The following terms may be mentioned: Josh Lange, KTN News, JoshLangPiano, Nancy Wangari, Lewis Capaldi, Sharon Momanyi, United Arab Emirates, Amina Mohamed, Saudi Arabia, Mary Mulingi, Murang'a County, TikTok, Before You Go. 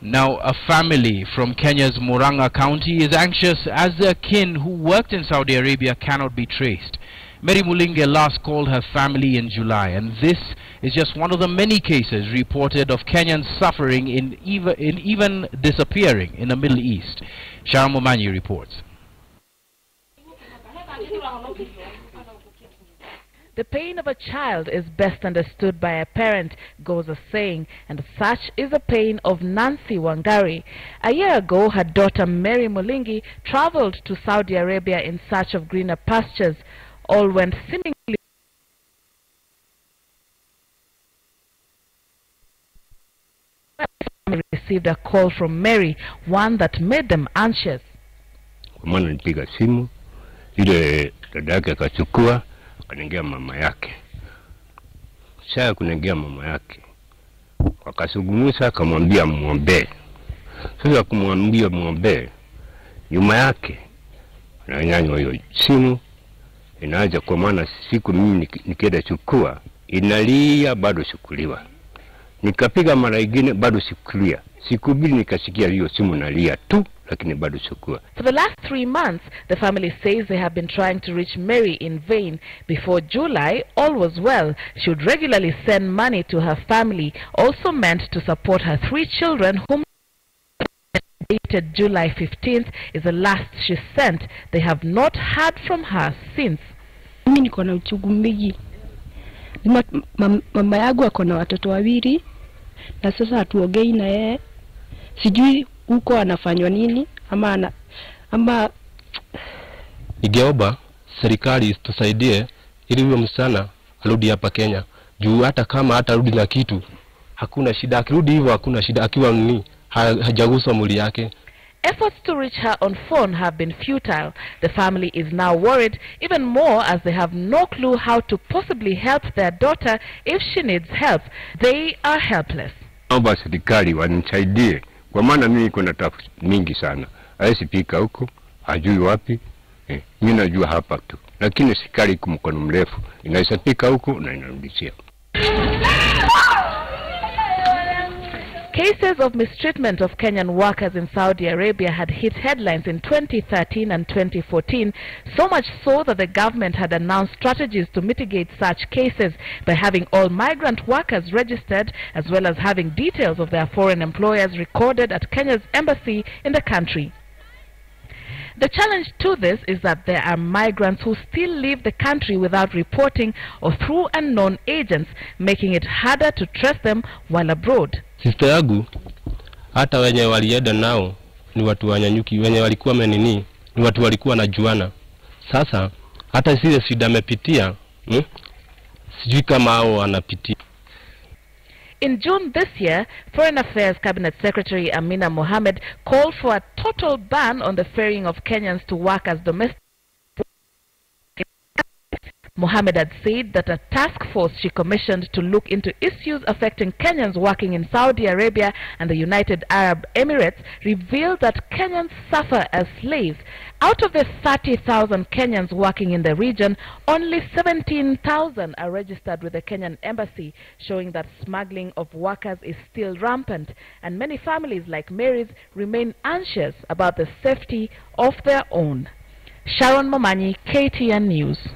Now, a family from Kenya's Murang'a County is anxious as their kin who worked in Saudi Arabia cannot be traced. Mary Mulingi last called her family in July, and this is just one of the many cases reported of Kenyans suffering in even disappearing in the Middle East. Sharon Momanyi reports. The pain of a child is best understood by a parent, goes a saying, and such is the pain of Nancy Wangari. A year ago, her daughter Mary Mulingi traveled to Saudi Arabia in search of greener pastures. All went seemingly well. They received a call from Mary, one that made them anxious. Akaningia mama yake. Saa kuningia mama yake. Wakasugumusa akamwambia muombe. Sasa kumwambia muombe. Nyuma yake na nyanywa hiyo simu inaanza kwa maana siku mimi nikienda chukua inalia bado sikuliwa. Nikapiga mara nyingine bado sikulia. Siku mbili nikasikia hiyo simu nalia tu. For the last 3 months, the family says they have been trying to reach Mary in vain. Before July, all was well. She would regularly send money to her family, also meant to support her 3 children, whom dated July 15th is the last she sent. They have not heard from her since. Uko anafanywa nini ama ningeomba serikali tusaidie ili huyo msana arudi hapa Kenya, juu hata kama atarudi na kitu hakuna shida, akirudi hivyo hakuna shida, akiwa nini hajagusa mwili yake. Efforts to reach her on phone have been futile. The family is now worried even more as they have no clue how to possibly help their daughter if she needs help. They are helpless. Naomba serikali wanisaidie. Kwa maana mimi niko na tafu mingi sana. Asipika huko, ajui wapi. Mimi najua hapa tu. Lakini sikali kumkono mrefu. Inaisapika huko na inarudishia. Cases of mistreatment of Kenyan workers in Saudi Arabia had hit headlines in 2013 and 2014, so much so that the government had announced strategies to mitigate such cases by having all migrant workers registered, as well as having details of their foreign employers recorded at Kenya's embassy in the country. The challenge to this is that there are migrants who still leave the country without reporting or through unknown agents, making it harder to trace them while abroad. Sister yangu hata wenye walienda nao ni watu wanyanyuki, wenye walikuwa menini ni watu walikuwa najuana. Sasa hata zile shida amepitia sijui kama hao anapitia. In June this year, Foreign Affairs Cabinet Secretary Amina Mohamed called for a total ban on the ferrying of Kenyans to work as domestic. Mohamed had said that a task force she commissioned to look into issues affecting Kenyans working in Saudi Arabia and the United Arab Emirates revealed that Kenyans suffer as slaves. Out of the 30,000 Kenyans working in the region, only 17,000 are registered with the Kenyan embassy, showing that smuggling of workers is still rampant, and many families like Mary's remain anxious about the safety of their own. Sharon Momanyi, KTN News.